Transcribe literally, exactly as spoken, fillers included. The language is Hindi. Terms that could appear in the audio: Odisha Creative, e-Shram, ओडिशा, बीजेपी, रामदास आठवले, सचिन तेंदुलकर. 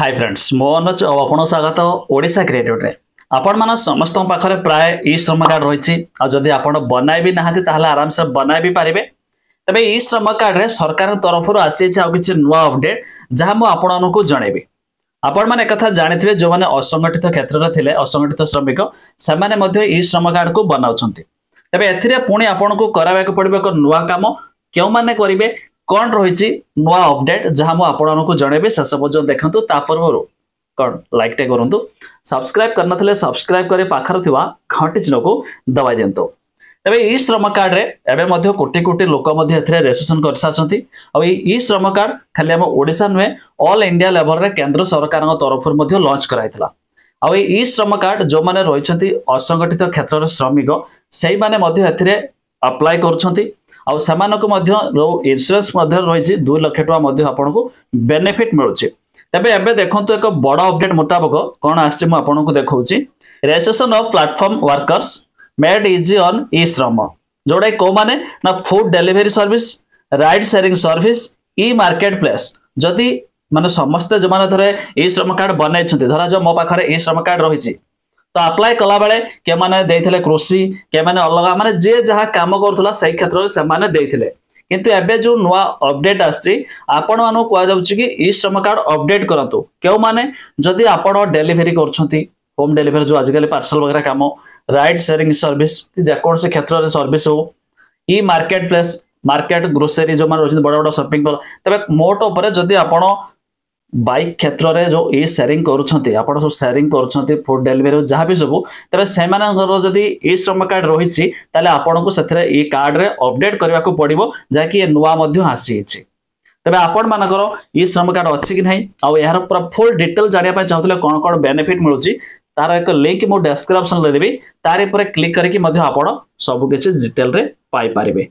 हाय फ्रेंड्स मो अनुज और आपन स्वागत ओडिशा क्रिएटिव रे। आपण माने समस्त पाखरे प्राय ई श्रम कार्ड रही जदि आपन बनाई भी नहांती ताहले आराम से बनाई भी पारिबे। तबे ई श्रम कार्ड रे सरकार तरफ रु आसी छै आ किछ नुवा अपडेट जहा मो आपन को जणेबी। आपण माने कथा जानिथिबे जो माने असंगठित क्षेत्र रे थिले असंगठित श्रमिक से माने मध्ये ई श्रम कार्ड को बनाउछंती। तबे एथिरे पुणी आपन को करावे को पड़बे को नुवा काम क्यों माने करिवे कौन रही नुआ अपडेट जहाँ मुझे जनइबी शेष पर्यटन देखते पूर्व कौन लाइक टे करूँ सब्सक्राइब करना सब्सक्राइब कर पाखर थी घंटी चिन्ह को दबाई दिंतु। तेज ई श्रम कार्ड में एवं कोटि कोटि लोक रेजिस्ट्रेशन कर सारी और ई श्रम कार्ड खाली आम ओडिशा नुहे ऑल इंडिया लेवल रे केंद्र सरकार तरफ लॉन्च कराइला। आ ई श्रम कार्ड जो मैंने रही असंगठित क्षेत्र श्रमिक से मैंने अप्लाय कर आउ सेमानकु मध्य इंश्योरेंस रही दुई लक्ष टाँह आपको बेनिफिट मिलूँ। तेबे एबे देखंतु एक बड़ अपडेट मुताबक कौन आपनको देखौछि registration of platform workers made easy on e Shram जोड़ा कौ माने ना food delivery service ride sharing service e market place जदि माने समस्ते जो माने धरे ई श्रम कार्ड बनैछथि धरा जो मो पाखरे ई श्रम कार्ड रही तो अप्लाई कला बेले के माने देथिले कृषि के माने अलग माने जे जहा काम करथुला सही क्षेत्र रे से माने देथिले किंतु एबे जो नुवा अपडेट आछि आपण मानो को जाउछि कि ई श्रम कार्ड अपडेट करंतु केउ माने जदि आपण डिलीवरी करछंती होम डिलीवरी जो आजकल पार्सल वगैरह काम राइड शेयरिंग सर्विस जेकोन से क्षेत्र रे सर्विस हो e market place market grocery जो माने रोज बड़ बड़ शॉपिंग मॉल तबे मोट ऊपर जदि आपण बाइक क्षेत्र रे जो ई शेयरिंग करूछंती आपण सब शेयरिंग करूछंती फूड डिलीवरी जहाँ भी सब तबे सेमान जदि ई श्रम कार्ड रही आपण को सेथरे ई कार्ड रे अपडेट करबा को पड़िबो जा कि नुवा मध्य आसी अछि। तबे आपण मानकर ई श्रम कार्ड अछि कि नहीं आ यार पूरा फुल डिटेल जानिया पय चाहतले कोन कोन बेनिफिट मिलुछि तार एक लिंक मो डिस्क्रिप्शन रे देबी तारे पर क्लिक करके मध्य आपण सब किछ डिटेल रे पाई पारिबे।